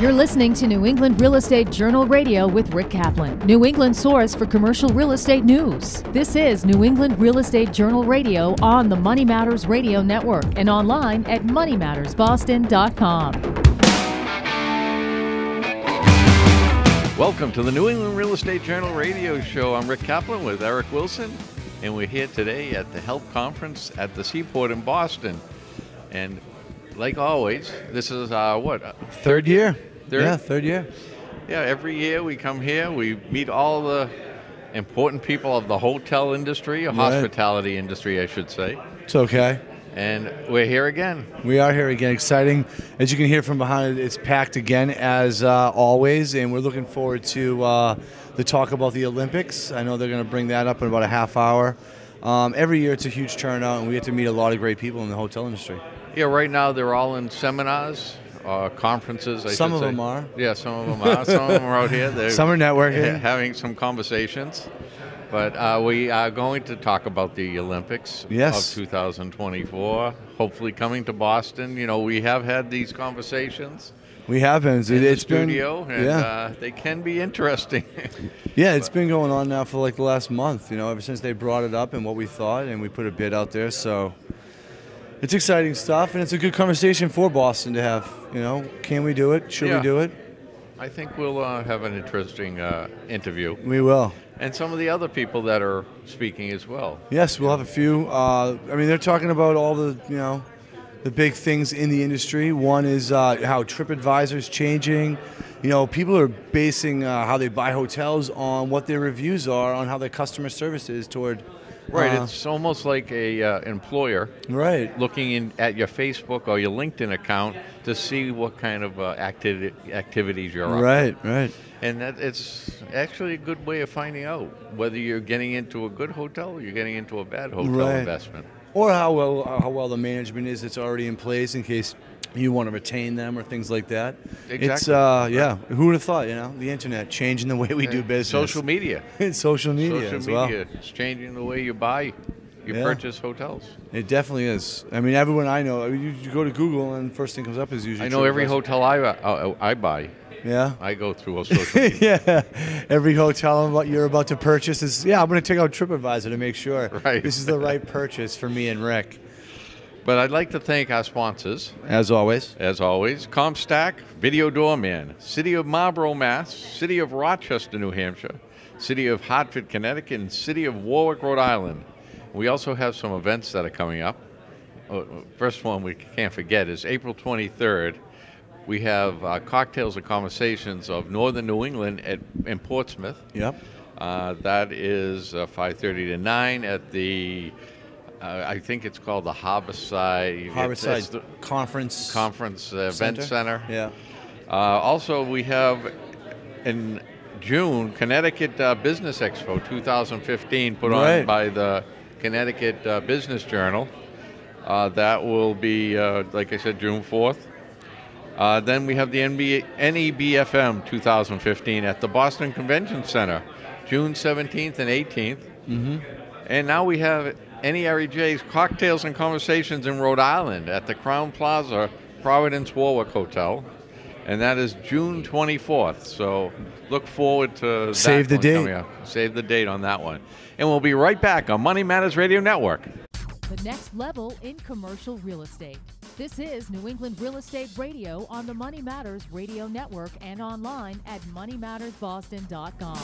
You're listening to New England Real Estate Journal Radio with Rick Kaplan, New England's source for commercial real estate news. This is New England Real Estate Journal Radio on the Money Matters Radio Network and online at moneymattersboston.com. Welcome to the New England Real Estate Journal Radio Show. I'm Rick Kaplan with Eric Wilson, and we're here today at the HELP Conference at the Seaport in Boston. And like always, this is our, third year? Third year. Yeah, every year we come here, we meet all the important people of the hotel industry, or hospitality industry, I should say. It's okay. And we're here again. We are here again. Exciting. As you can hear from behind, it's packed again as always, and we're looking forward to the talk about the Olympics. I know they're going to bring that up in about a half hour. Every year it's a huge turnout, and we get to meet a lot of great people in the hotel industry. Yeah, right now they're all in seminars, conferences, I should say. Some of them are. Yeah, some of them are. Some of them are out here. They're some are networking. Having some conversations. But we are going to talk about the Olympics of 2024, hopefully coming to Boston. You know, we have had these conversations. We have. They can be interesting. Yeah, it's been going on now for like the last month, you know, ever since they brought it up and what we thought, and we put a bid out there. So it's exciting stuff, and it's a good conversation for Boston to have. You know, can we do it? Should we do it? I think we'll have an interesting interview. We will. And some of the other people that are speaking as well. Yes, we'll have a few. I mean, they're talking about all the, you know, the big things in the industry. One is how TripAdvisor is changing. You know, people are basing how they buy hotels on what their reviews are, on how their customer service is toward. Right, it's almost like a employer looking in at your Facebook or your LinkedIn account to see what kind of activities you're on. Right. And it's actually a good way of finding out whether you're getting into a good hotel or you're getting into a bad hotel investment. Or how well the management is that's already in place in case you want to retain them or things like that. Exactly. It's, who would have thought, you know, the internet changing the way we do business. Social media. It's social media as well. It's changing the way you buy, purchase hotels. It definitely is. I mean, everyone I know, you go to Google and first thing comes up is usually. I know every hotel I buy. Yeah. I go through all social media. Every hotel and what you're about to purchase is, I'm going to take out TripAdvisor to make sure this is the right purchase for me and Rick. But I'd like to thank our sponsors. As always. CompStak, Video Doorman, City of Marlborough, Mass., City of Rochester, New Hampshire, City of Hartford, Connecticut, and City of Warwick, Rhode Island. We also have some events that are coming up. First one we can't forget is April 23rd. We have Cocktails and Conversations of Northern New England in Portsmouth. Yep. That is 5:30 to 9 at the... I think it's called the Harborside Conference Event Center. Yeah. Also, we have in June Connecticut Business Expo 2015 put on by the Connecticut Business Journal. That will be, like I said, June 4th. Then we have the NEBFM 2015 at the Boston Convention Center, June 17th and 18th. Mm-hmm. And now we have NEREJ's Cocktails and Conversations in Rhode Island at the Crown Plaza Providence Warwick Hotel, and that is June 24th. So look forward to that coming up. Save the date on that one. And we'll be right back on Money Matters Radio Network. The next level in commercial real estate. This is New England Real Estate Radio on the Money Matters Radio Network and online at moneymattersboston.com.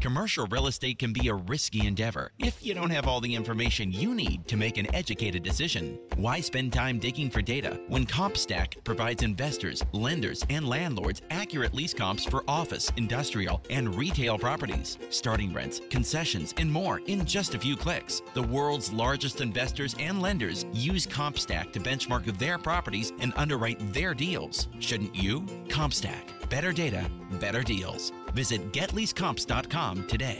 Commercial real estate can be a risky endeavor if you don't have all the information you need to make an educated decision. Why spend time digging for data when CompStak provides investors, lenders, and landlords accurate lease comps for office, industrial, and retail properties, starting rents, concessions, and more in just a few clicks? The world's largest investors and lenders use CompStak to benchmark their properties and underwrite their deals. Shouldn't you? CompStak. Better data, better deals. Visit GetLeaseComps.com today.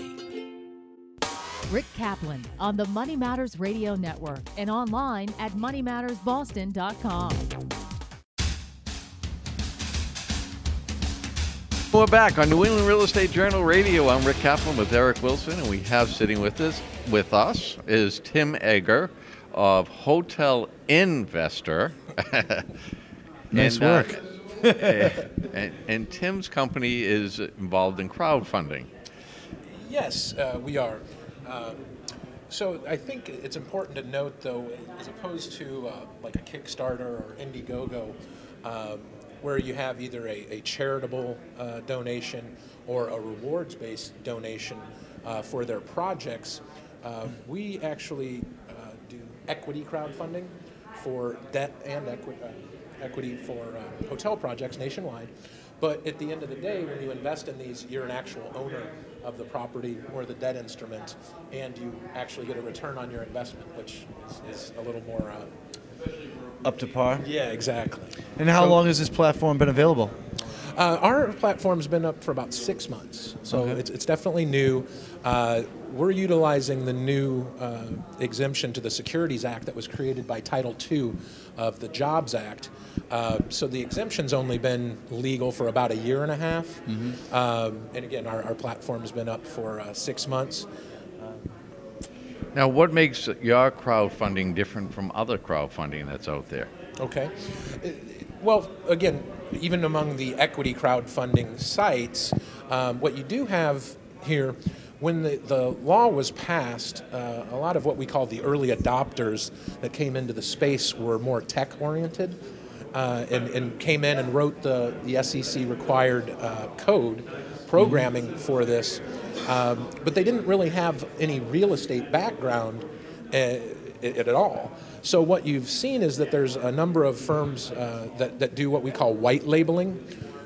Rick Kaplan on the Money Matters Radio Network and online at moneymattersboston.com. We're back on New England Real Estate Journal Radio. I'm Rick Kaplan with Eric Wilson, and we have sitting with us is Tim Edgar of Hotel Investor. Nice work. And Tim's company is involved in crowdfunding. Yes, we are. So I think it's important to note, though, as opposed to like a Kickstarter or Indiegogo, where you have either a charitable donation or a rewards-based donation for their projects, we actually do equity crowdfunding for debt and equity for hotel projects nationwide. But at the end of the day, when you invest in these, you're an actual owner of the property or the debt instrument, and you actually get a return on your investment, which is a little more... up to par? Yeah, exactly. And how long has this platform been available? Our platform's been up for about 6 months, so it's definitely new. We're utilizing the new exemption to the Securities Act that was created by Title II of the JOBS Act. So the exemption's only been legal for about 1.5 years. Mm-hmm. And again, our platform's been up for 6 months. Now, what makes your crowdfunding different from other crowdfunding that's out there? Okay. Well, again, even among the equity crowdfunding sites, what you do have here, when the law was passed, a lot of what we call the early adopters that came into the space were more tech-oriented and came in and wrote the SEC-required code programming for this. But they didn't really have any real estate background at all. So what you've seen is that there's a number of firms that do what we call white labeling,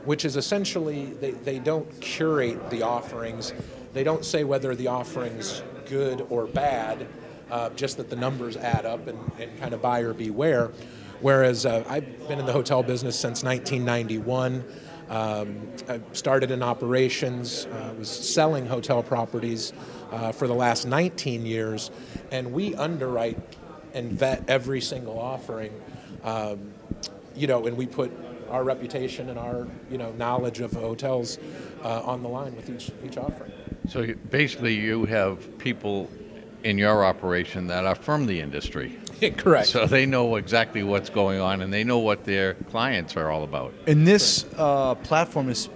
which is essentially they don't curate the offerings. They don't say whether the offering's good or bad, just that the numbers add up and kind of buyer beware. Whereas I've been in the hotel business since 1991. I started in operations, was selling hotel properties for the last 19 years, and we underwrite and vet every single offering, you know, and we put our reputation and our, you know, knowledge of hotels on the line with each offering. So basically you have people in your operation that are from the industry. Correct. So they know exactly what's going on, and they know what their clients are all about. And this platform is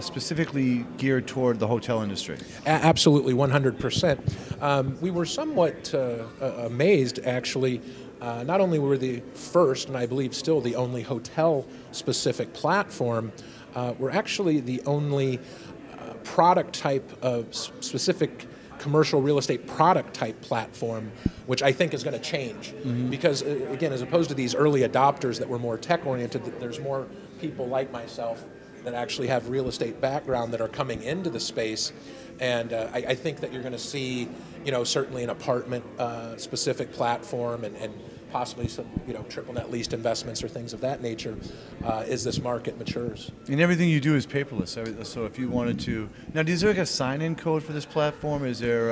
specifically geared toward the hotel industry. Absolutely, 100%. We were somewhat amazed, actually. Not only were the first, and I believe still the only hotel-specific platform, we're actually the only product type of specific commercial real estate product type platform, which I think is going to change. Mm-hmm. Because, again, as opposed to these early adopters that were more tech-oriented, there's more people like myself that actually have real estate background that are coming into the space. And I think that you're going to see, you know, certainly an apartment-specific platform and possibly some, you know, triple net leased investments or things of that nature as this market matures. And everything you do is paperless. So if you wanted to, now, is there like a sign-in code for this platform? Is there,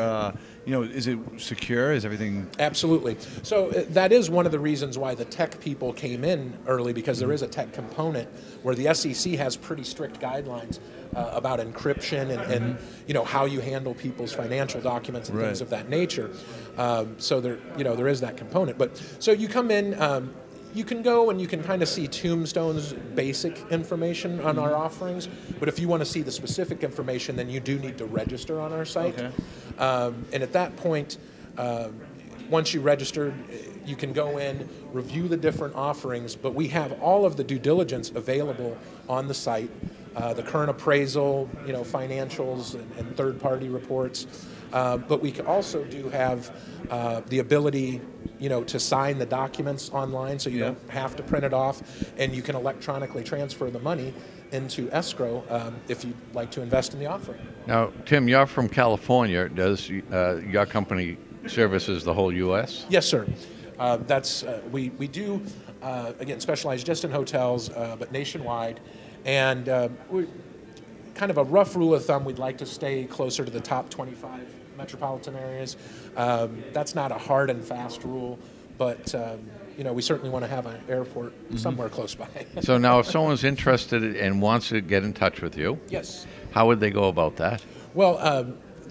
you know, is it secure? Is everything? Absolutely. So that is one of the reasons why the tech people came in early, because there is a tech component where the SEC has pretty strict guidelines about encryption and you know, how you handle people's financial documents and things of that nature. So there, you know, there is that component. But so you come in, you can go and you can kind of see Tombstone's basic information on our offerings. But if you want to see the specific information, then you do need to register on our site. Okay. And at that point, once you register, you can go in, review the different offerings. But we have all of the due diligence available on the site. The current appraisal, you know, financials and third-party reports, but we also do have the ability, you know, to sign the documents online, so you don't have to print it off, and you can electronically transfer the money into escrow if you'd like to invest in the offering. Now, Tim, you're from California. Does your company services the whole U.S.? Yes, sir. That's we do again specialize just in hotels, but nationwide. And we kind of a rough rule of thumb, we'd like to stay closer to the top 25 metropolitan areas. That's not a hard and fast rule, but you know, we certainly want to have an airport somewhere close by. So now if someone's interested and wants to get in touch with you, how would they go about that? Well,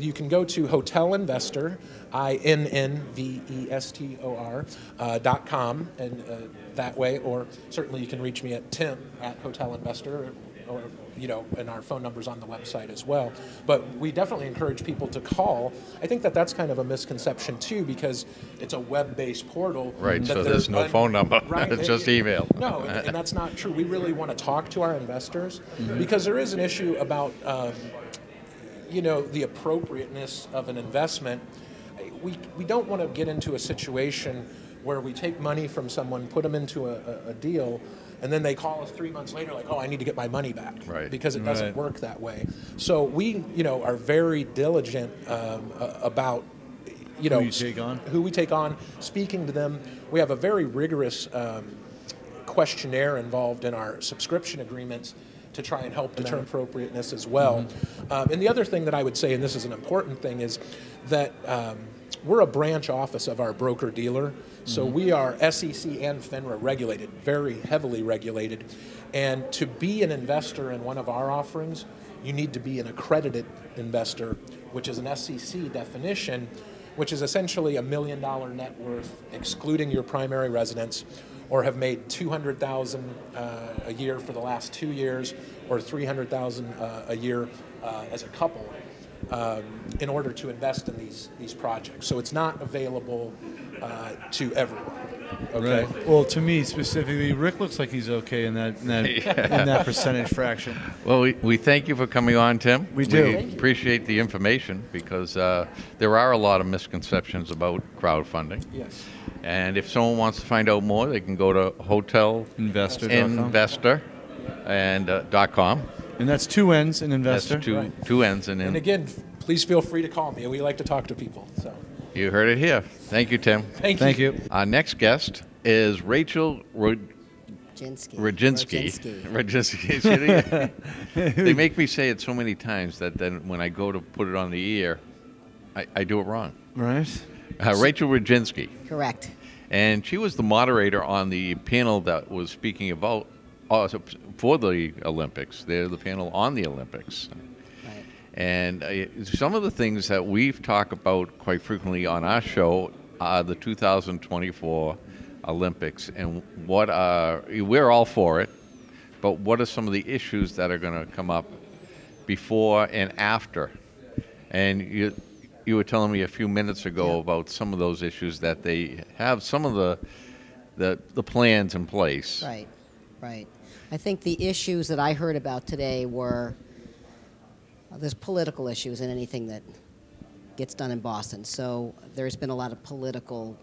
you can go to Hotel Investor, INNVESTOR.com, and that way, or certainly you can reach me at tim@hotelinvestor.com. Or, you know, and our phone number's on the website as well. But we definitely encourage people to call. I think that that's kind of a misconception too, because it's a web-based portal. Right, so there's no phone number, right, it's just email. No, and that's not true. We really want to talk to our investors, mm-hmm. because there is an issue about, you know, the appropriateness of an investment. We don't want to get into a situation where we take money from someone, put them into a deal, and then they call us 3 months later like, oh, I need to get my money back, right. because it doesn't right. work that way. So we, you know, are very diligent about, you know, who we take on, speaking to them. We have a very rigorous questionnaire involved in our subscription agreements to try and help determine appropriateness as well. Mm-hmm. And the other thing that I would say, and this is an important thing, is that we're a branch office of our broker-dealer, so mm-hmm. we are SEC and FINRA regulated, very heavily regulated. And to be an investor in one of our offerings, you need to be an accredited investor, which is an SEC definition, which is essentially $1 million net worth, excluding your primary residence, or have made $200,000 a year for the last 2 years, or $300,000 a year as a couple. In order to invest in these projects. So it's not available to everyone. Okay. Right. Well, to me specifically, Rick looks like he's okay in that percentage fraction. Well, we thank you for coming on, Tim. We do. We appreciate the information, because there are a lot of misconceptions about crowdfunding. Yes. And if someone wants to find out more, they can go to hotelinvestor.com. And that's two N's in investor. That's two N's in investor. And again, please feel free to call me. We like to talk to people. So you heard it here. Thank you, Tim. Thank you. Our next guest is Rachel Roginsky. They make me say it so many times that then when I go to put it on the air, I do it wrong. Right. Rachel Roginsky. Correct. And she was the moderator on the panel that was speaking about for the Olympics. They're the panel on the Olympics. Right. And some of the things that we've talked about quite frequently on our show are the 2024 Olympics, and we're all for it, but what are some of the issues that are going to come up before and after? And you were telling me a few minutes ago about some of those issues that they have, some of the plans in place. Right, right. I think the issues that I heard about today were, there's political issues in anything that gets done in Boston. So there's been a lot of political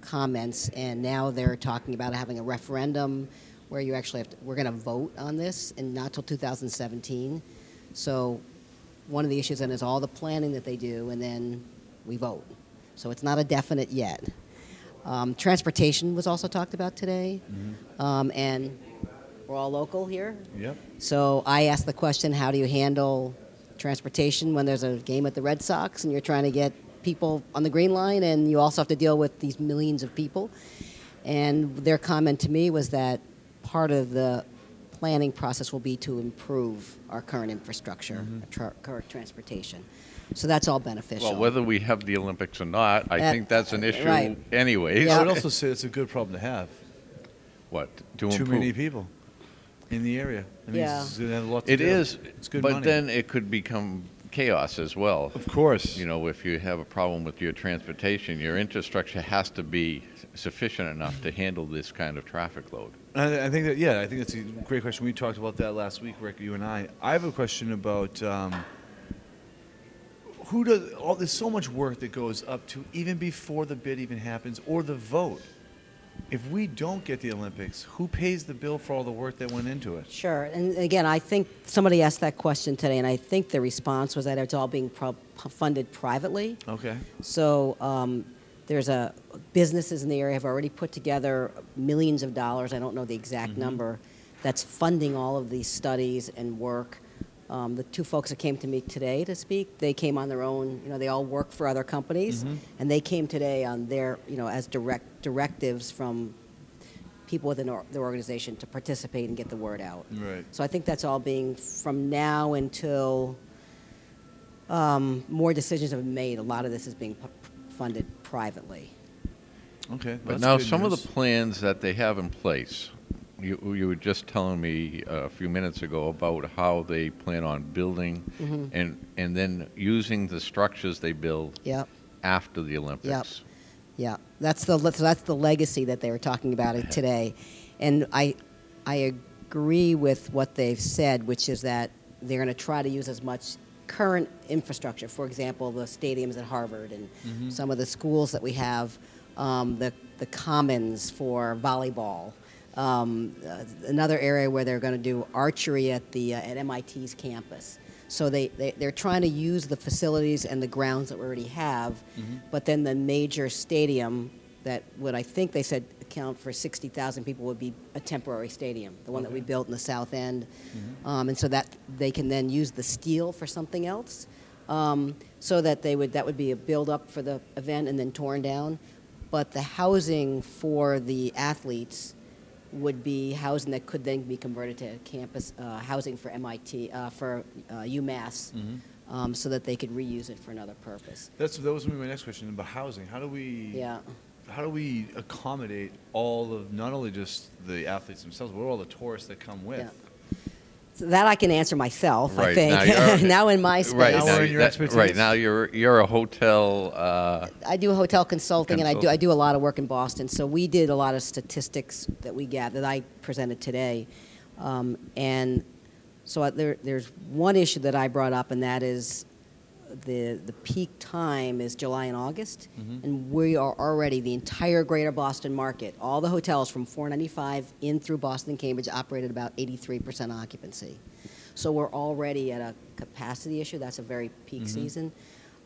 comments, and now they're talking about having a referendum where you actually have to, we're going to vote on this, and not till 2017. So one of the issues then is all the planning that they do, and then we vote. So it's not a definite yet. Transportation was also talked about today, mm-hmm. And we're all local here. Yep. So I asked the question, how do you handle transportation when there's a game at the Red Sox and you're trying to get people on the green line, and you also have to deal with these millions of people? And their comment to me was that part of the planning process will be to improve our current infrastructure, mm-hmm. current transportation. So that's all beneficial. Well, whether we have the Olympics or not, I think that's an issue anyways. Yeah. I would also say it's a good problem to have. What? Too many people in the area. I mean, it's going to have a lot to do. It is. It's good money. But then it could become chaos as well. Of course. You know, if you have a problem with your transportation, your infrastructure has to be sufficient enough to handle this kind of traffic load. I think that, yeah, I think that's a great question. We talked about that last week, Rick, you and I. I have a question about there's so much work that goes up to even before the bid even happens or the vote. If we don't get the Olympics, who pays the bill for all the work that went into it? Sure. And again, I think somebody asked that question today, and I think the response was that it's all being funded privately. Okay. So there's businesses in the area have already put together millions of dollars, I don't know the exact mm-hmm. number, that's funding all of these studies and work. The two folks that came to me today to speak, they came on their own, you know, they all work for other companies, mm-hmm. and they came today on their, you know, as directives from people within their organization to participate and get the word out. Right. So I think that's all being, from now until more decisions have been made. A lot of this is being funded privately. Okay. But now some of the plans that they have in place, you were just telling me a few minutes ago about how they plan on building and then using the structures they build after the Olympics. Yeah, that's the legacy that they were talking about today. And I agree with what they've said, which is that they're going to try to use as much current infrastructure, for example, the stadiums at Harvard and some of the schools that we have, the commons for volleyball. Another area where they're going to do archery at the at MIT's campus. So they're trying to use the facilities and the grounds that we already have, but then the major stadium that would, I think they said, account for 60,000 people would be a temporary stadium, the one that we built in the south end. And so that they can then use the steel for something else, so that they would, that would be a build up for the event and then torn down. But the housing for the athletes would be housing that could then be converted to campus housing for MIT, for UMass, so that they could reuse it for another purpose. That was my next question about housing. How do we accommodate all of, not only just the athletes themselves, but all the tourists that come with? So that I can answer myself, I think. Now, now in my space. Now you're a hotel. I do hotel consulting, and I do a lot of work in Boston. So we did a lot of statistics that we gathered, that I presented today. And so there's one issue that I brought up, and that is the peak time is July and August. And we are already, the entire greater Boston market, all the hotels from 495 in through Boston and Cambridge operated about 83% occupancy. So we're already at a capacity issue. That's a very peak season.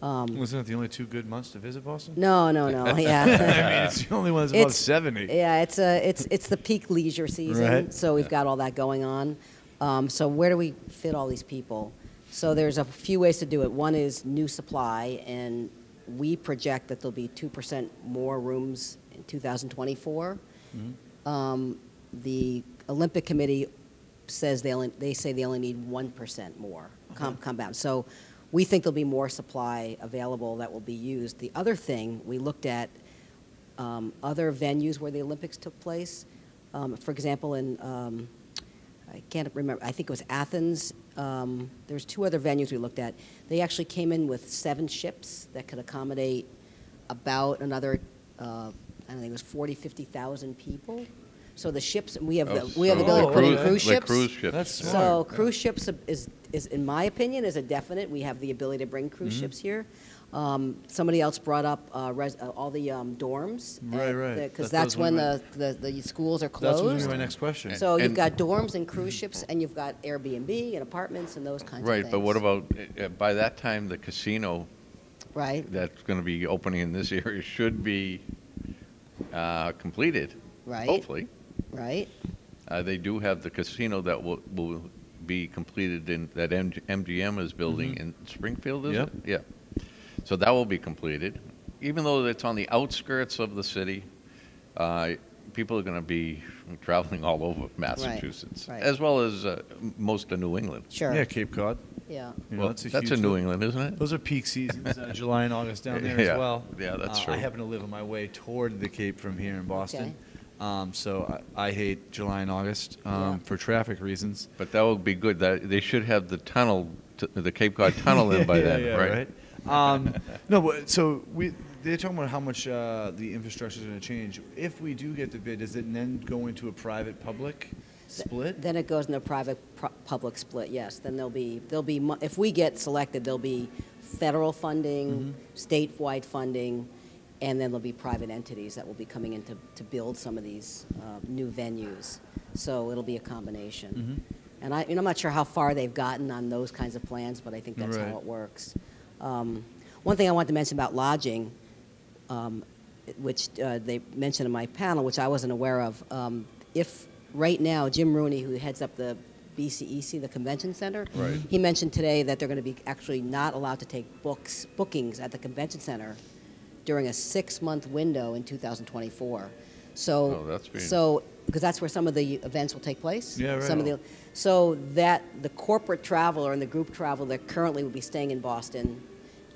Wasn't that the only two good months to visit Boston? No. Yeah. I mean, it's the only one that's above 70. Yeah, it's the peak leisure season. So we've got all that going on. So where do we fit all these people? So there's a few ways to do it. One is new supply, and we project that there'll be 2% more rooms in 2024. The Olympic Committee says they only need 1% more compound. So we think there'll be more supply available that will be used. The other thing, we looked at other venues where the Olympics took place. For example, in I can't remember, I think it was Athens. There's two other venues we looked at. They actually came in with 7 ships that could accommodate about another, I don't think it was 50,000 people. So the ships, and we have the ability to put in cruise ships. That's smart. So cruise ships is, in my opinion, is a definite. We have the ability to bring cruise ships here. Somebody else brought up all the dorms. Because that's when the schools are closed. That's going to be my next question. So and you've got dorms and cruise ships, and you've got Airbnb and apartments and those kinds of things. Right, but what about, by that time, the casino that's going to be opening in this area should be completed, hopefully. They do have the casino that will be completed in that MGM is building in Springfield, is it? Yeah. So that will be completed. Even though it's on the outskirts of the city, people are going to be traveling all over Massachusetts, as well as most of New England. Yeah, Cape Cod. Yeah. You know, well, that's in New England, isn't it? Those are peak seasons, July and August down there as well. Yeah, that's true. I happen to live on my way toward the Cape from here in Boston. So I hate July and August for traffic reasons. But that would be good. They should have the tunnel, the Cape Cod tunnel in by then, right? They're talking about how much the infrastructure is going to change. If we do get the bid, does it then go into a private-public split? Then it goes into a private-public split. Yes. Then there'll be if we get selected, there'll be federal funding, statewide funding, and then there'll be private entities that will be coming in to build some of these new venues. So it'll be a combination. And I'm not sure how far they've gotten on those kinds of plans, but I think that's how it works. One thing I wanted to mention about lodging, which they mentioned in my panel, which I wasn't aware of, if right now Jim Rooney, who heads up the BCEC, the convention center, he mentioned today that they're going to be actually not allowed to take bookings at the convention center during a 6-month window in 2024. So, because that's where some of the events will take place. Yeah, right. So that the corporate traveler and the group traveler that currently would be staying in Boston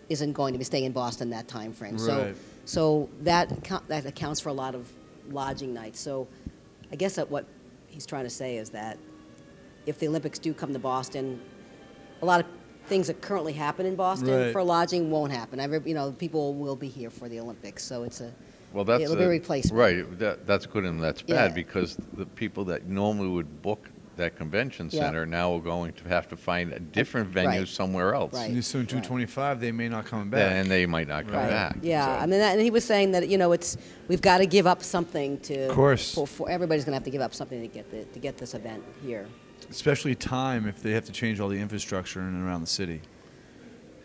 isn't going to be staying in Boston that time frame. Right. So that accounts for a lot of lodging nights. So I guess that what he's trying to say is that if the Olympics do come to Boston, a lot of things that currently happen in Boston for lodging won't happen. People will be here for the Olympics, so it's a it'll be a replacement. Right, that's good and that's bad because the people that normally would book that convention center now are going to have to find a different venue somewhere else. Right. So in 225, they may not come back, and they might not come back. Yeah, so. I mean, and he was saying that we've got to give up something to. Of course. For everybody's going to have to give up something to get this event here. Especially time if they have to change all the infrastructure in and around the city.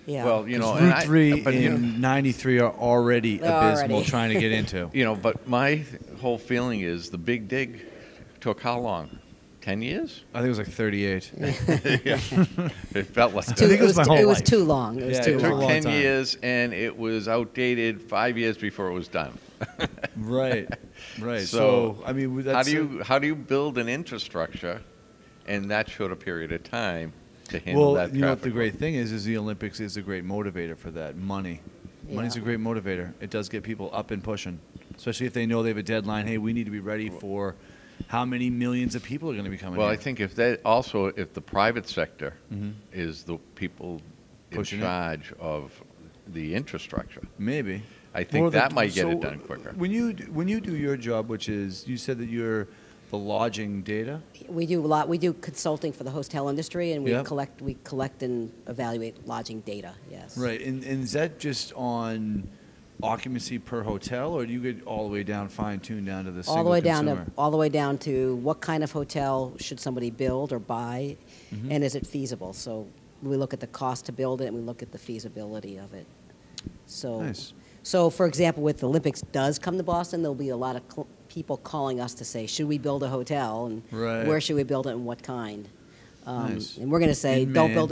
Yeah. Well, Route 3 and 93 are already abysmal trying to get into. But my whole feeling is the big dig took how long? 10 years? I think it was like 38. It felt like that. It was too long. It took 10 years, and it was outdated 5 years before it was done. Right. So, I mean, that's how do you build an infrastructure in that short a period of time to handle that traffic? Well, what the great thing is the Olympics is a great motivator for that. Money. Yeah. Money's a great motivator. It does get people up and pushing, especially if they know they have a deadline. Hey, we need to be ready for how many millions of people are going to be coming in. Well, I think if the private sector is the people pushing in charge of the infrastructure. Maybe. I think that might get it done quicker. When you do your job, which is, you said that you're the lodging data? We do a lot. We do consulting for the hotel industry, and we collect and evaluate lodging data. Yes. Right. And is that just on occupancy per hotel, or do you get all the way down, fine-tuned down to the single consumer? All the way down to what kind of hotel should somebody build or buy, and is it feasible? So we look at the cost to build it, and we look at the feasibility of it. So, nice. So for example, with the Olympics does come to Boston, there'll be a lot of people calling us to say, should we build a hotel, and where should we build it, and what kind? And we're going to say, don't build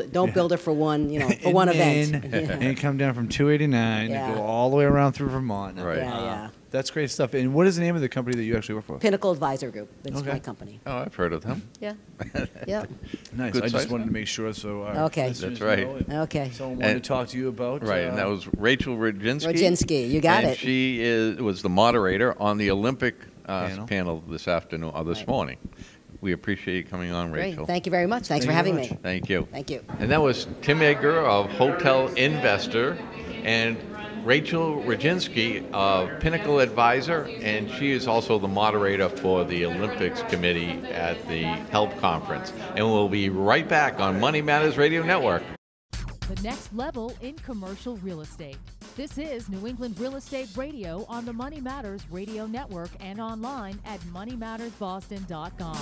it for one, for one event. And come down from 289 and go all the way around through Vermont. Right. Yeah. That's great stuff. And what is the name of the company that you actually work for? Pinnacle Advisor Group. That's my company. Oh, I've heard of them. Yeah. Yep. Nice. Good I just wanted to make sure. So. That's right. Okay. Someone wanted to talk to you about. Right. And that was Rachel Roginsky. You got it. She was the moderator on the Olympic panel this afternoon or this morning. We appreciate you coming on, Rachel. Great. Thank you very much. Thanks for having me. Thank you. Thank you. And that was Tim Edgar of Hotel Investor and Rachel Roginsky of Pinnacle Advisor, and she is also the moderator for the Olympics Committee at the HELP Conference. And we'll be right back on Money Matters Radio Network. The next level in commercial real estate. This is New England Real Estate Radio on the Money Matters Radio Network and online at moneymattersboston.com.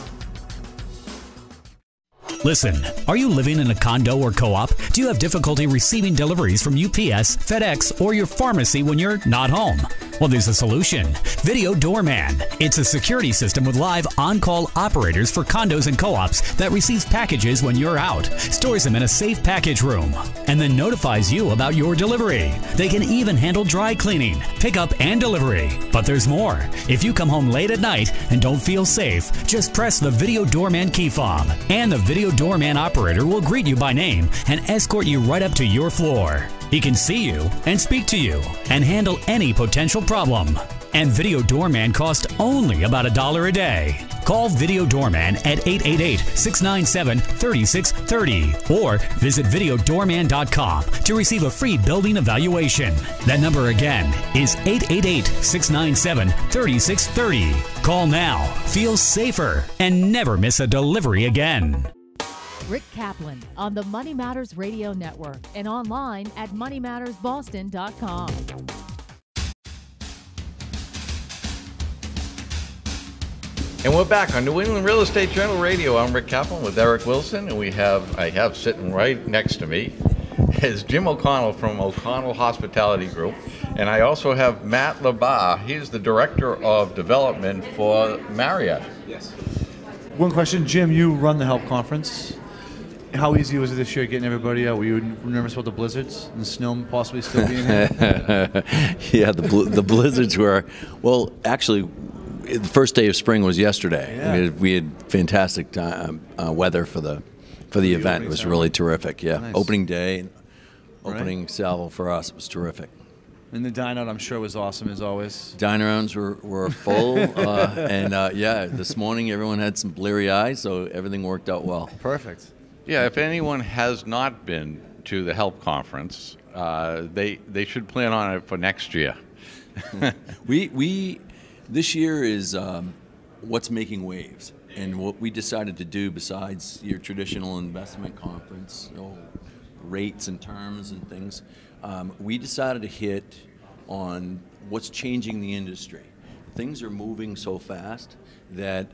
Listen, are you living in a condo or co-op? Do you have difficulty receiving deliveries from UPS, FedEx, or your pharmacy when you're not home? Well, there's a solution. Video Doorman. It's a security system with live on-call operators for condos and co-ops that receives packages when you're out, stores them in a safe package room, and then notifies you about your delivery. They can even handle dry cleaning, pickup, and delivery. But there's more. If you come home late at night and don't feel safe, just press the Video Doorman key fob, and the Video Doorman operator will greet you by name and escort you right up to your floor. He can see you and speak to you and handle any potential problem. And Video Doorman costs only about $1 a day. Call Video Doorman at 888-697-3630 or visit videodoorman.com to receive a free building evaluation. That number again is 888-697-3630. Call now, feel safer, and never miss a delivery again. Rick Kaplan on the Money Matters Radio Network and online at moneymattersboston.com. And we're back on New England Real Estate Journal Radio. I'm Rick Kaplan with Eric Wilson, and I have sitting right next to me is Jim O'Connell from O'Connell Hospitality Group, and I also have Matt LaBarre. He's the Director of Development for Marriott. Yes. One question, Jim, you run the HELP Conference. How easy was it this year getting everybody out? Were you nervous about the blizzards and the snow possibly still being here? Yeah, the blizzards were, well, actually, the first day of spring was yesterday. Yeah. We had fantastic time, weather for the event. It was really terrific. Yeah, nice. Opening day, opening salvo for us. It was terrific. And the dine-out, I'm sure, was awesome, as always. Dine-rounds were full, and this morning everyone had some bleary eyes, so everything worked out well. Perfect. Yeah, if anyone has not been to the HELP Conference, they should plan on it for next year. This year is what's making waves, and what we decided to do, besides your traditional investment conference, rates and terms and things, we decided to hit on what's changing the industry. Things are moving so fast that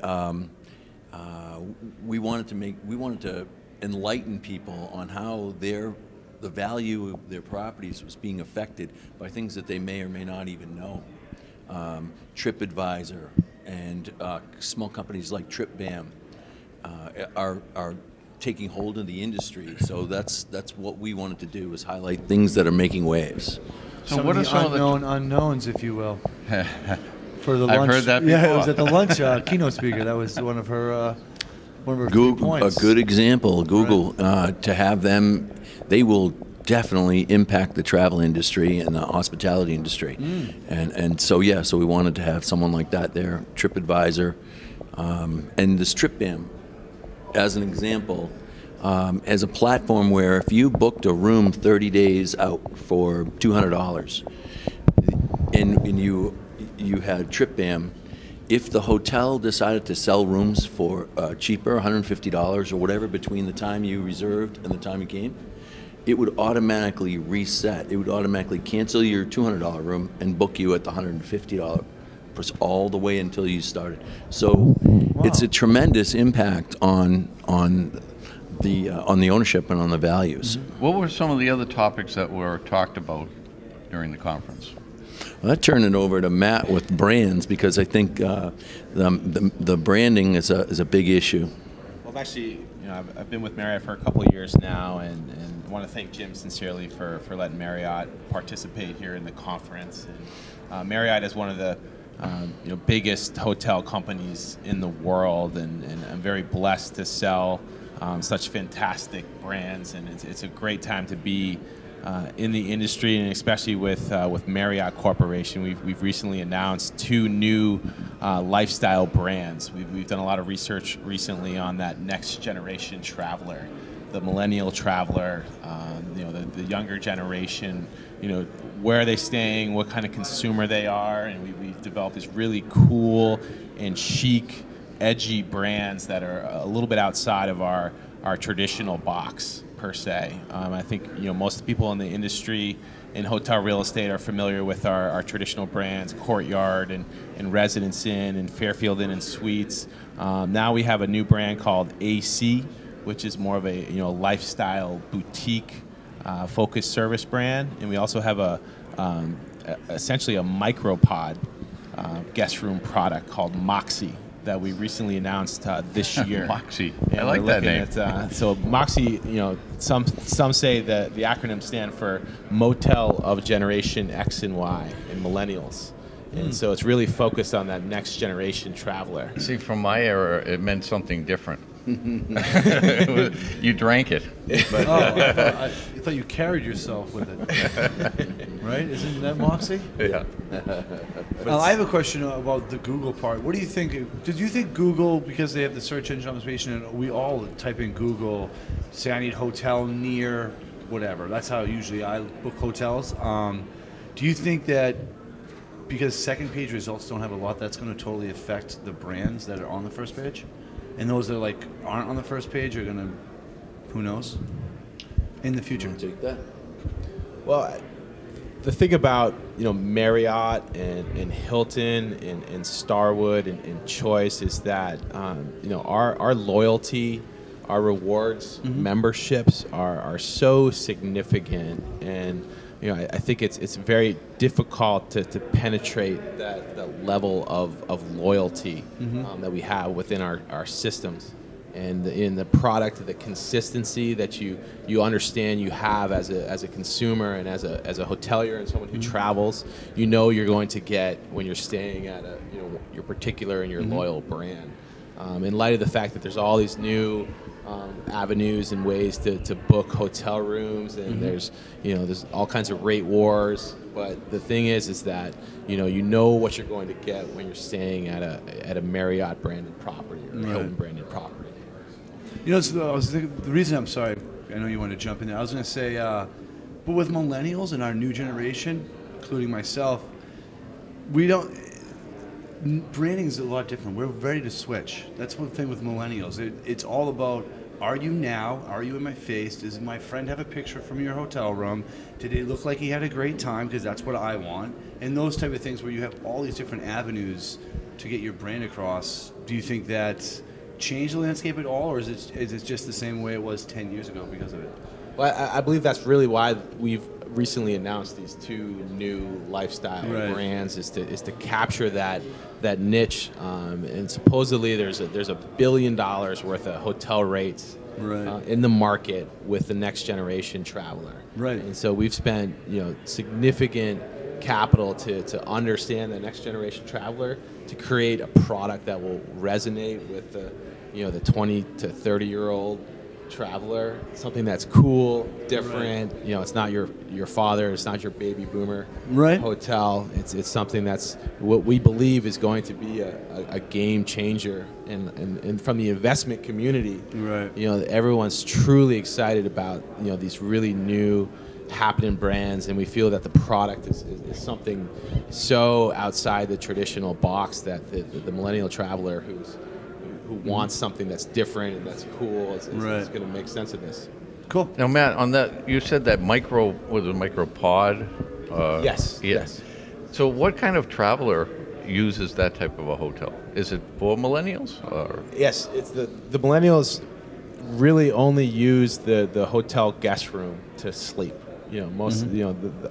we wanted to enlighten people on how the value of their properties was being affected by things that they may or may not even know. TripAdvisor and small companies like TripBam are taking hold of the industry, so that's what we wanted to do, is highlight things that are making waves. So what are some unknown unknowns, if you will? For the lunch, I've heard that before. Yeah, it was at the lunch keynote speaker. That was one of her Google points. A good example, Google, right. To have them, they will definitely impact the travel industry and the hospitality industry, and so we wanted to have someone like that there, TripAdvisor, and this TripBam. As an example, as a platform where if you booked a room 30 days out for $200 and you had TripBam, if the hotel decided to sell rooms for cheaper, $150 or whatever, between the time you reserved and the time you came, it would automatically reset. It would automatically cancel your $200 room and book you at the $150 all the way until you started. So it's a tremendous impact on the ownership and on the values. What were some of the other topics that were talked about during the conference? Well, I turn it over to Matt with brands, because I think the branding is a big issue. Well, I've actually, I've been with Marriott for a couple of years now, and I want to thank Jim sincerely for letting Marriott participate here in the conference. And Marriott is one of the biggest hotel companies in the world, and I'm very blessed to sell such fantastic brands, and it's a great time to be in the industry, and especially with Marriott Corporation. We've recently announced two new lifestyle brands. We've done a lot of research recently on that next generation traveler, the millennial traveler, the younger generation, where are they staying, what kind of consumer they are, and we've developed this really cool and chic, edgy brands that are a little bit outside of our traditional box, per se. I think most people in the industry in hotel real estate are familiar with our traditional brands, Courtyard and Residence Inn and Fairfield Inn and Suites. Now we have a new brand called AC, which is more of a lifestyle boutique focused service brand, and we also have essentially a micropod guest room product called Moxy that we recently announced this year. Moxy, and I like that name. So Moxy, some say that the acronym stands for Motel of Generation X and Y and Millennials. And so it's really focused on that next generation traveler. See, from my era, it meant something different. You drank it. But. Oh, I thought you carried yourself with it. Right? Isn't that Moxy? Yeah. Now, I have a question about the Google part. What do you think? Did you think Google, because they have the search engine optimization, and we all type in Google, say I need hotel near whatever. That's how usually I book hotels. Do you think that because second page results don't have a lot, that's going to totally affect the brands that are on the first page? And those that aren't on the first page are gonna, who knows, in the future. Take that. Well, the thing about Marriott and Hilton and Starwood and Choice is that our loyalty, our rewards memberships are so significant, and I think it's very difficult to penetrate that level of loyalty that we have within our systems. and in the product, the consistency that you understand you have as a consumer and as a hotelier and someone who travels, you know you're going to get when you're staying at a your particular and your loyal brand. In light of the fact that there's all these new avenues and ways to book hotel rooms, and there's there's all kinds of rate wars. But the thing is that you know what you're going to get when you're staying at a Marriott branded property or a Hilton branded property. You know, so the reason I'm sorry, I know you want to jump in there. I was going to say, but with millennials and our new generation, including myself, we don't. Branding is a lot different. We're ready to switch. That's one thing with millennials. It's all about, are you now? Are you in my face? Does my friend have a picture from your hotel room? Did he look like he had a great time? Because that's what I want. And those type of things where you have all these different avenues to get your brand across. Do you think that's changed the landscape at all, or is it just the same way it was 10 years ago because of it? Well, I believe that's really why we've recently announced these two new lifestyle brands is to capture that niche, and supposedly there's $1 billion worth of hotel rates in the market with the next generation traveler. Right. And so we've spent significant capital to understand the next generation traveler, to create a product that will resonate with the the 20 to 30-year-old traveler, something that's cool, different. It's not your father, it's not your baby boomer hotel. It's something that's what we believe is going to be a game changer, and from the investment community, everyone's truly excited about these really new happening brands, and we feel that the product is something so outside the traditional box that the millennial traveler who wants something that's different and that's cool, it's going to make sense of this. Cool. Now, Matt, on that, you said that micro pod? Yes. So what kind of traveler uses that type of a hotel? Is it for millennials? Or? Yes, it's the millennials really only use the hotel guest room to sleep. Most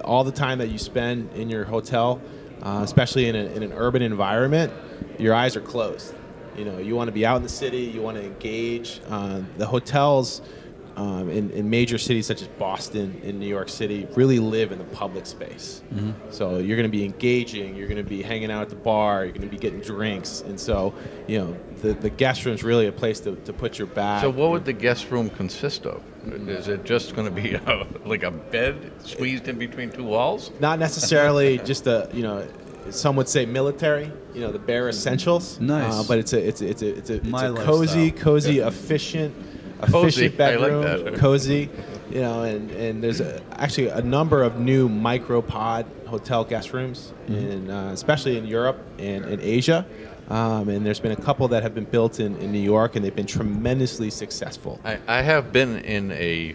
all the time that you spend in your hotel, especially in an urban environment, your eyes are closed. You want to be out in the city. You want to engage. The hotels in major cities such as Boston and New York City really live in the public space. So you're going to be engaging. You're going to be hanging out at the bar. You're going to be getting drinks. And so, the guest room is really a place to put your bag. So what would the guest room consist of? Is it just going to be like a bed squeezed in between two walls? Not necessarily. Just some would say military, the bare essentials. Nice. But it's a cozy, efficient bedroom. I like that. Cozy, and there's actually a number of new micropod hotel guest rooms, especially in Europe and in Asia. And there's been a couple that have been built in New York, and they've been tremendously successful. I have been in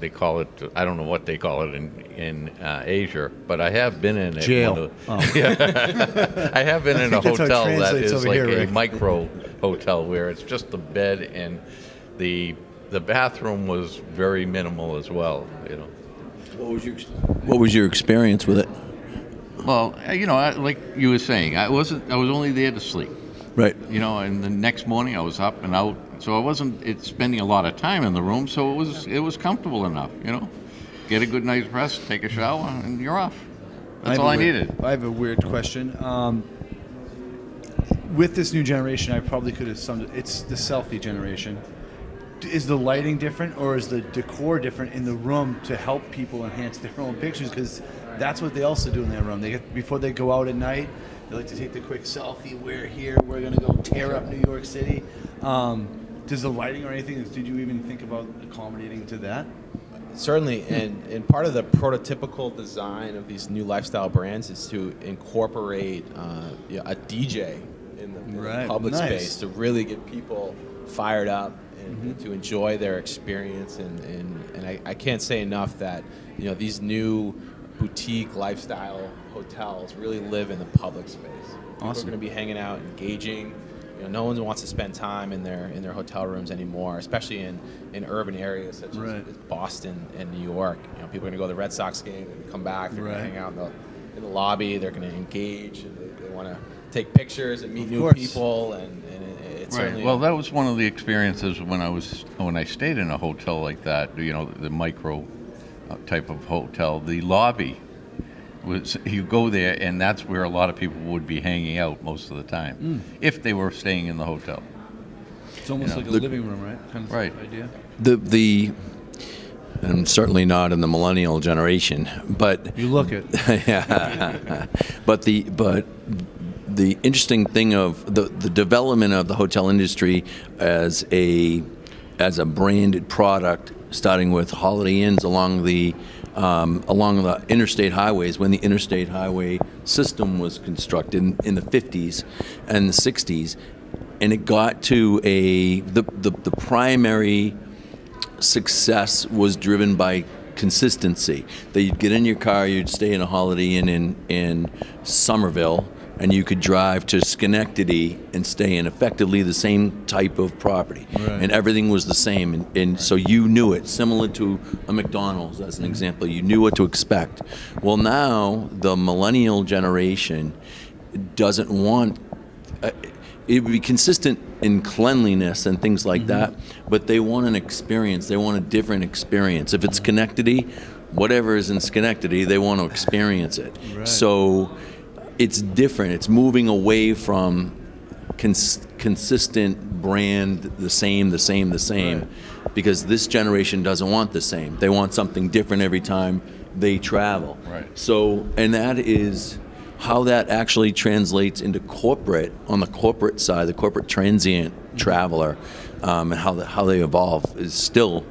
they call it, I don't know what they call it in Asia, but I have been in a jail. I have been in a hotel that is like a micro hotel where it's just the bed, and the bathroom was very minimal as well. What was your experience with it? Well, like you were saying, I was only there to sleep. Right. And the next morning I was up and out, so I wasn't spending a lot of time in the room, so it was comfortable enough, Get a good night's rest, take a shower, and you're off. That's all I needed. I have a weird question. With this new generation, I probably could have summed it. It's the selfie generation. Is the lighting different, or is the decor different in the room to help people enhance their own pictures? Because that's what they also do in their room. Before they go out at night, they like to take the quick selfie. We're here. We're going to go tear up New York City. Does the lighting or anything, did you even think about accommodating to that? Certainly, and part of the prototypical design of these new lifestyle brands is to incorporate a DJ in the public space to really get people fired up and to enjoy their experience. And I can't say enough that these new boutique lifestyle hotels really live in the public space. Awesome. People are going to be hanging out, engaging. No one wants to spend time in their hotel rooms anymore, especially in urban areas such as Boston and New York. People are going to go to the Red Sox game and come back. They're going to hang out in the lobby. They're going to engage. And they want to take pictures and meet new people. And certainly. Well, that was one of the experiences when I stayed in a hotel like that. You know, the micro type of hotel. The lobby was, you go there, and that's where a lot of people would be hanging out most of the time, if they were staying in the hotel. It's almost like a living room, right? Kind of right. Idea. The I'm certainly not in the millennial generation, but you look it. Yeah. but the interesting thing of the development of the hotel industry as a branded product, starting with Holiday Inns along the interstate highways, when the interstate highway system was constructed in the 50s and the 60s, and it got to the primary success was driven by consistency. That you'd get in your car, you'd stay in a Holiday Inn in Somerville, and you could drive to Schenectady and stay in effectively the same type of property. Right. And everything was the same, and right. So you knew it, similar to a McDonald's as an example. You knew what to expect. Well, now the millennial generation doesn't want, it would be consistent in cleanliness and things like that, but they want an experience. They want a different experience. If it's Schenectady, whatever is in Schenectady, they want to experience it. Right. So it's different. It's moving away from consistent brand, the same, right. Because this generation doesn't want the same. They want something different every time they travel. Right. So, and that is how that actually translates into corporate, on the corporate side, the corporate transient traveler, and how they evolve is still,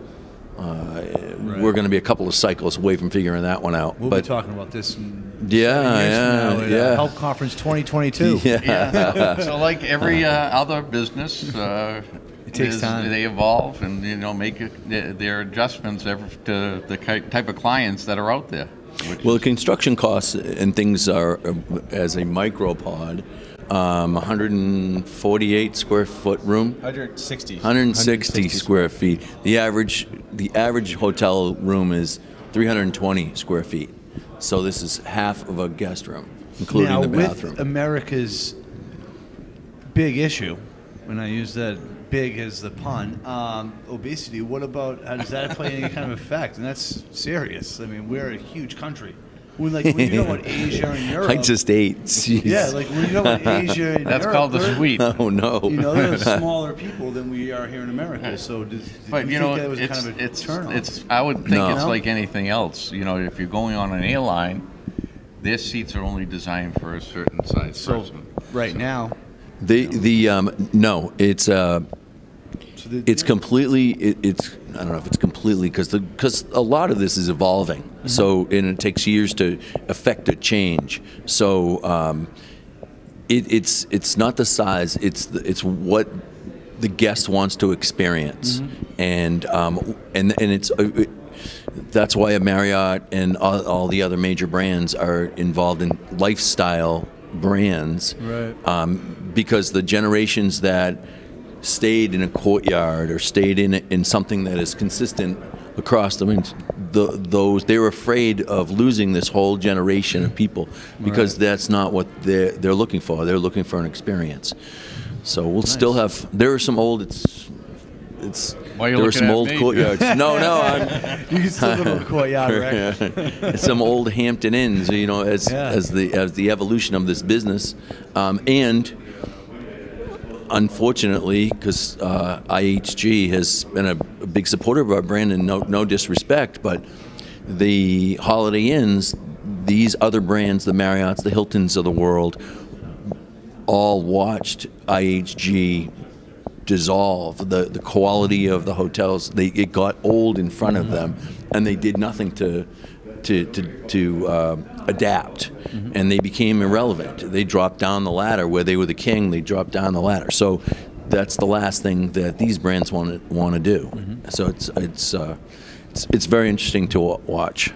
right. We're going to be a couple of cycles away from figuring that one out. We'll be talking about this in years now, HELP Conference 2022. Yeah. Yeah. So like every other business, it takes time. They evolve and make their adjustments to the type of clients that are out there. Well, construction costs and things are, as a micropod, 148 square foot room. 160 square feet. The average hotel room is 320 square feet. So this is half of a guest room, including the bathroom. With America's big issue, when I use that big as the pun, obesity, what about, how does that play any kind of effect? And that's serious. I mean, we're a huge country. We're like, when you know what Asia and Europe. I just ate. Jeez. Yeah, like when you know what Asia and that's Europe. That's called the sweep. Oh, no. You know, they're smaller people than we are here in America. So did you think that was kind of a turn-off? I would think it's like anything else. You know, if you're going on an airline, their seats are only designed for a certain size person. Right now. It's completely, I don't know if it's completely, because a lot of this is evolving. So, and it takes years to affect a change. So, it's not the size, it's what the guest wants to experience. And it's, that's why a Marriott and all the other major brands are involved in lifestyle brands, right. Because the generations that stayed in a Courtyard or stayed in something that is consistent across those, they're afraid of losing this whole generation of people, because that's not what they're looking for. They're looking for an experience. So we'll still have. There are some old. There are some old Courtyards. You can still go to a Courtyard, right? Some old Hampton Inns, you know, as the evolution of this business, and unfortunately, because IHG has been a big supporter of our brand, and no disrespect, but the Holiday Inns, these other brands, the Marriotts, the Hiltons of the world, all watched IHG dissolve. The quality of the hotels, it got old in front of them, and they did nothing to adapt, and they became irrelevant. They dropped down the ladder where they were the king. They dropped down the ladder. So that's the last thing that these brands want to do. So it's very interesting to watch.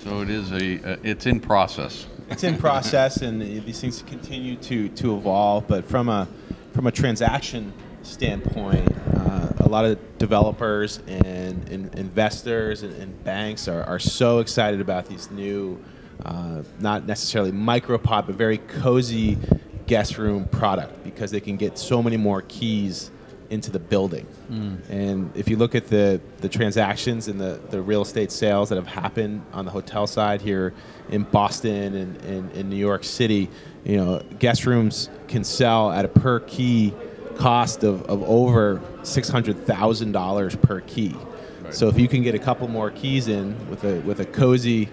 So it is it's in process. It's in process, and these things continue to evolve. But from a transaction standpoint, a lot of developers and investors and banks are so excited about these new, not necessarily micropod, but very cozy guest room product because they can get so many more keys into the building. Mm. And if you look at the transactions and the real estate sales that have happened on the hotel side here in Boston and in New York City, you know, guest rooms can sell at a per key cost of over $600,000 per key. Right. So if you can get a couple more keys in with a cozy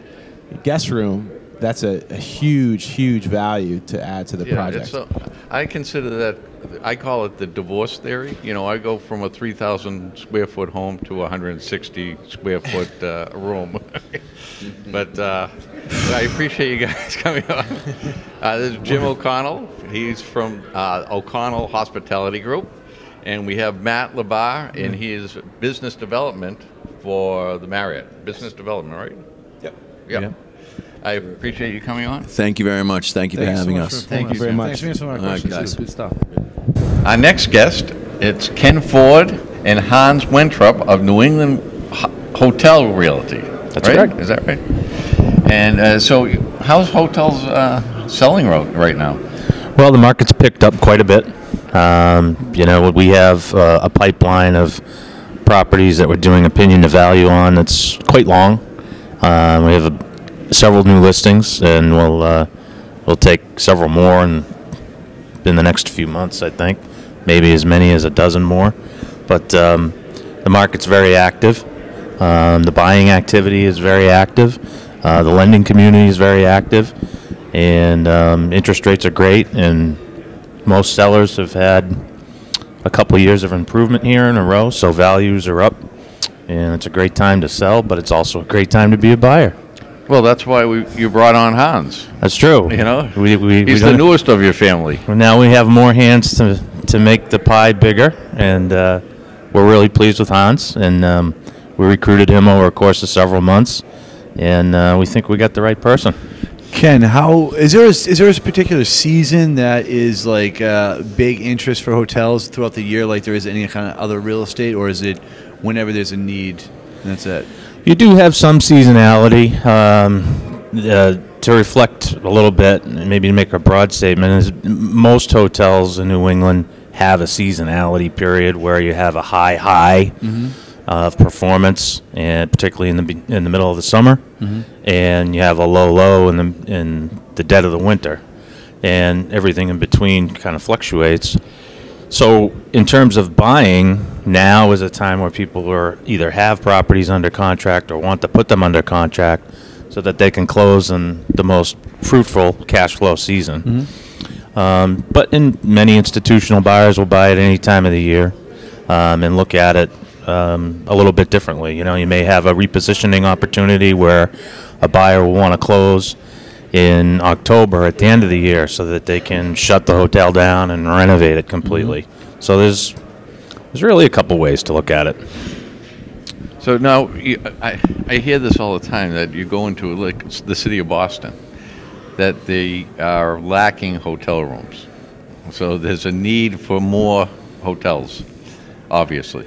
guest room, that's a huge, huge value to add to the project. So I consider that, I call it the divorce theory. You know, I go from a 3,000 square foot home to a 160 square foot room. But I appreciate you guys coming on. This is Jim O'Connell. He's from O'Connell Hospitality Group. And we have Matt LaBarre, and he is business development for the Marriott. Business development, right? Yep. Yep. Yeah. I appreciate you coming on. Thank you very much. Thank you for having us. Thank you very much. Thanks for answering our questions. Good stuff. Our next guest, it's Ken Ford and Hans Wentrup of New England Hotel Realty. That's correct. Is that right? And so how's hotels selling right now? Well, the market's picked up quite a bit. You know, we have a pipeline of properties that we're doing opinion to value on that's quite long. We have several new listings, and we'll take several more in the next few months, I think. Maybe as many as a dozen more. But the market's very active. The buying activity is very active. The lending community is very active. And interest rates are great, and most sellers have had a couple of years of improvement here in a row, so values are up. And it's a great time to sell, but it's also a great time to be a buyer. Well, that's why you brought on Hans. That's true. You know, he's the newest of your family. Now we have more hands to make the pie bigger, and we're really pleased with Hans. And we recruited him over a course of several months, and we think we got the right person. Ken, how is there a particular season that is like big interest for hotels throughout the year, like there is any kind of other real estate, or is it whenever there's a need? And that's it. You do have some seasonality to reflect a little bit, and maybe to make a broad statement. Is most hotels in New England have a seasonality period where you have a high of performance, and particularly in the middle of the summer, and you have a low in the dead of the winter, and everything in between kind of fluctuates. So in terms of buying, now is a time where people are either have properties under contract or want to put them under contract so that they can close in the most fruitful cash flow season. But in many institutional buyers will buy at any time of the year and look at it a little bit differently. You know, you may have a repositioning opportunity where a buyer will want to close in October at the end of the year so that they can shut the hotel down and renovate it completely. So there's really a couple ways to look at it. So now I hear this all the time, that you go into like the city of Boston, that they are lacking hotel rooms. So there's a need for more hotels, obviously.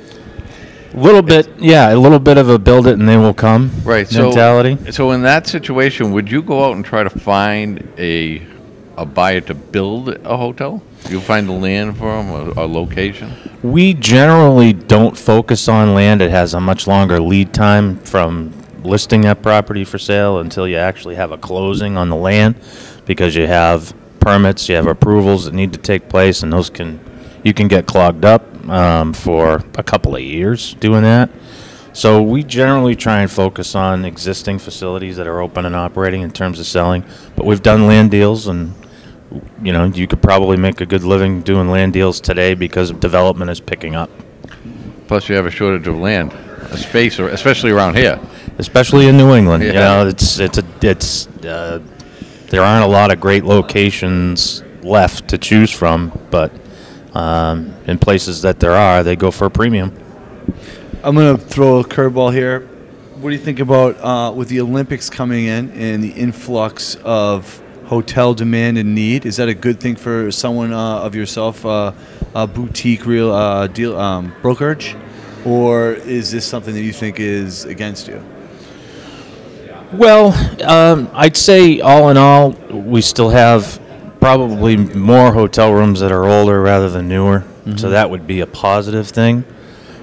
A little bit of a build it and they will come mentality. So in that situation, would you go out and try to find a buyer to build a hotel? You find the land for them, a location? We generally don't focus on land. It has a much longer lead time from listing that property for sale until you actually have a closing on the land, because you have permits, you have approvals that need to take place, and those you can get clogged up for a couple of years doing that. So we generally try and focus on existing facilities that are open and operating in terms of selling. But we've done land deals, and you know, you could probably make a good living doing land deals today because development is picking up. Plus you have a shortage of land, space, especially around here. Especially in New England. Yeah. You know, it's there aren't a lot of great locations left to choose from, but in places that there are, they go for a premium. I'm going to throw a curveball here. What do you think about with the Olympics coming in and the influx of hotel demand and need? Is that a good thing for someone of yourself, a boutique real deal brokerage? Or is this something that you think is against you? Well, I'd say all in all, we still have probably more hotel rooms that are older rather than newer, mm-hmm. so that would be a positive thing.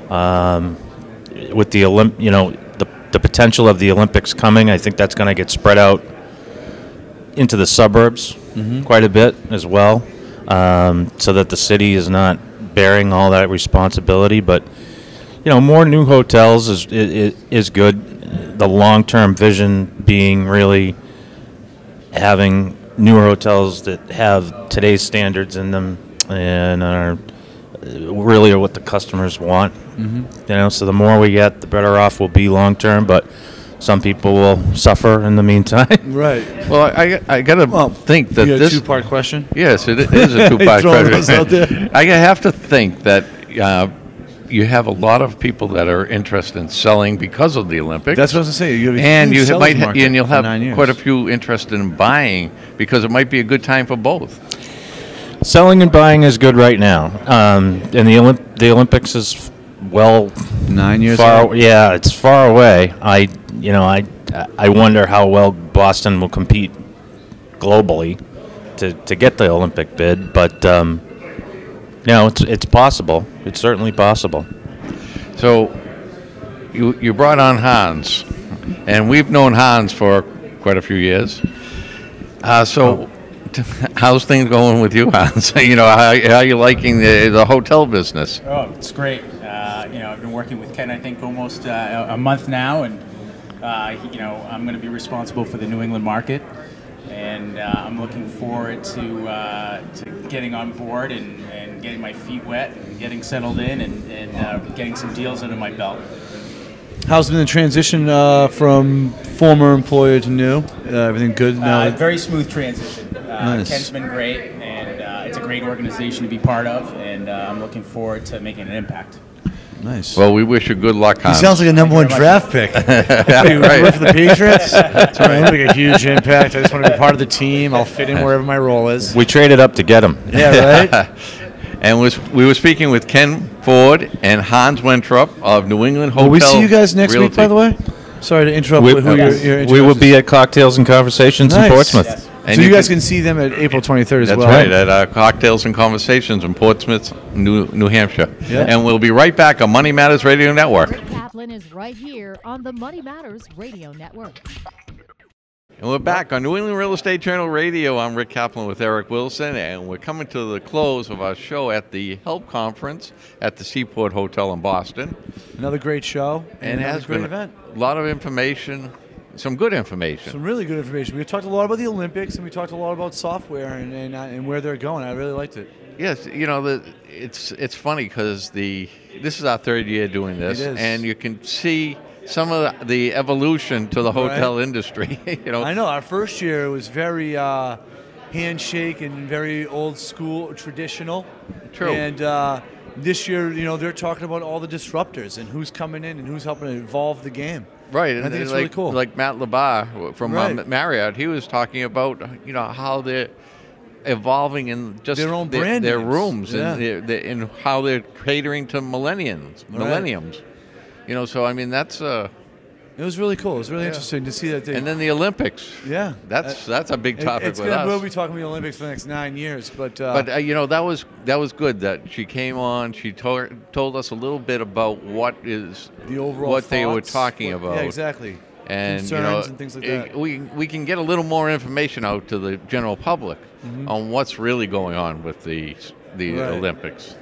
With the the potential of the Olympics coming, I think that's going to get spread out into the suburbs mm-hmm. quite a bit as well, so that the city is not bearing all that responsibility. But more new hotels is good. The long-term vision being really having newer hotels that have today's standards in them and are really what the customers want. Mm-hmm. So the more we get, the better off we'll be long term, but some people will suffer in the meantime. Right. Well, I got to think that this two-part question. Yes, it is a two-part question. I have to think that you have a lot of people that are interested in selling because of the Olympics. That's what I was going to say. You have a you'll have quite a few interested in buying because it might be a good time for both. Selling and buying is good right now, and the Olympics is well 9 years far. Yeah, it's far away. I wonder how well Boston will compete globally to get the Olympic bid, but. It's possible. It's certainly possible. So you brought on Hans, and we've known Hans for quite a few years. How's things going with you, Hans? How are you liking the hotel business? Oh, it's great. I've been working with Ken, I think, almost a month now, and, I'm going to be responsible for the New England market. And I'm looking forward to getting on board and getting my feet wet and getting settled in and getting some deals under my belt. How's been the transition from former employer to new? Everything good now? Very smooth transition. Nice. Ken's been great, and it's a great organization to be part of, and I'm looking forward to making an impact. Nice. Well, we wish you good luck, Hans. He sounds like a number one draft pick. You work for the Patriots? That's right. Make a huge impact. I just want to be part of the team. I'll fit in wherever my role is. We traded up to get him. Yeah, right? And we were speaking with Ken Ford and Hans Wentrup of New England Hotel. Will we see you guys next week, by the way? Sorry to interrupt. We will be at Cocktails and Conversations in Portsmouth. Yes. And so you guys can see them at April 23rd as well. That's right, at Cocktails and Conversations in Portsmouth, New Hampshire. Yeah. And we'll be right back on Money Matters Radio Network. Rick Kaplan is right here on the Money Matters Radio Network. And we're back on New England Real Estate Journal Radio. I'm Rick Kaplan with Eric Wilson, and we're coming to the close of our show at the HELP Conference at the Seaport Hotel in Boston. Another great show. And has been event. A lot of information. Some good information. Some really good information. We talked a lot about the Olympics, and we talked a lot about software and where they're going. I really liked it. Yes, it's funny because this is our third year doing this, and you can see some of the evolution to the hotel industry. I know our first year was very handshake and very old school, traditional. True. And this year, they're talking about all the disruptors and who's coming in and who's helping to evolve the game. Right, and I think it's really cool. Like Matt LaBarre from Marriott, he was talking about how they're evolving in just their own brand, their rooms, and how they're catering to millenniums. So I mean that's. It was really cool. It was really interesting to see that. And then the Olympics. Yeah, that's a big topic. It's good. We'll be talking about the Olympics for the next 9 years, that was good that she came on. She told us a little bit about what they were talking about. Yeah, exactly. And concerns and things like that. We can get a little more information out to the general public mm-hmm. on what's really going on with the Olympics.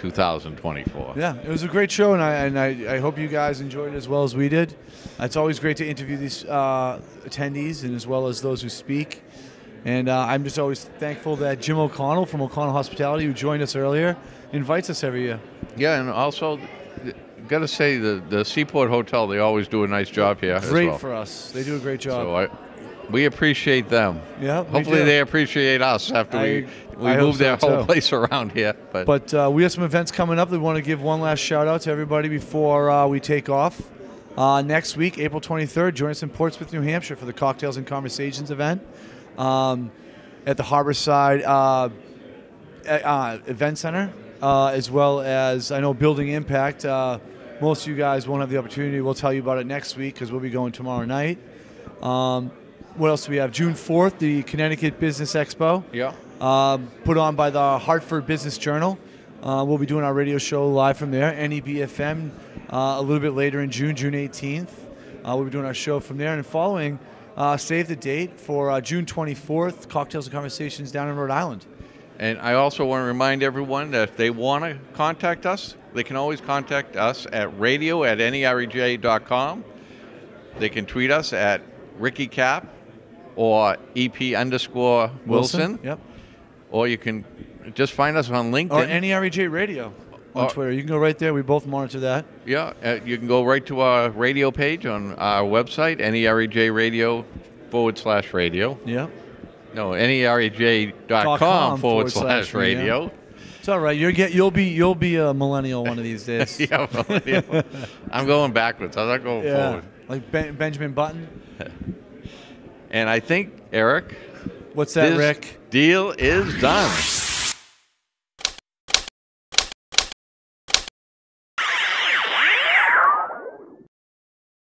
2024. Yeah, it was a great show, and I hope you guys enjoyed it as well as we did. It's always great to interview these attendees and as well as those who speak. And I'm just always thankful that Jim O'Connell from O'Connell Hospitality, who joined us earlier, invites us every year. Yeah, and also, got to say, the Seaport Hotel, they always do a nice job here. Great as well. For us. They do a great job. So we appreciate them. Yeah, hopefully they appreciate us after we move their whole place around here. But we have some events coming up. We want to give one last shout out to everybody before we take off. Next week, April 23rd, join us in Portsmouth, New Hampshire for the Cocktails and Conversations event at the Harborside Event Center, as well as, I know, Building Impact. Most of you guys won't have the opportunity. We'll tell you about it next week because we'll be going tomorrow night. What else do we have? June 4th, the Connecticut Business Expo. Yeah. put on by the Hartford Business Journal. We'll be doing our radio show live from there, NEBFM, a little bit later in June, June 18th. We'll be doing our show from there. And following, save the date for June 24th, Cocktails and Conversations down in Rhode Island. And I also want to remind everyone that if they want to contact us, they can always contact us at radio@nerej.com. They can tweet us at Ricky Cap or EP_Wilson. Yep. Or you can just find us on LinkedIn. Or NEREJ Radio on Twitter. You can go right there. We both monitor that. Yeah. You can go right to our radio page on our website, NEREJradio.com/radio. Yeah. No, NEREJ.com/radio. Yeah. It's all right. You'll be a millennial one of these days. Yeah, millennial. I'm going backwards. I'm not going forward. Like Benjamin Button. And I think, Eric. What's that, Rick? Deal is done.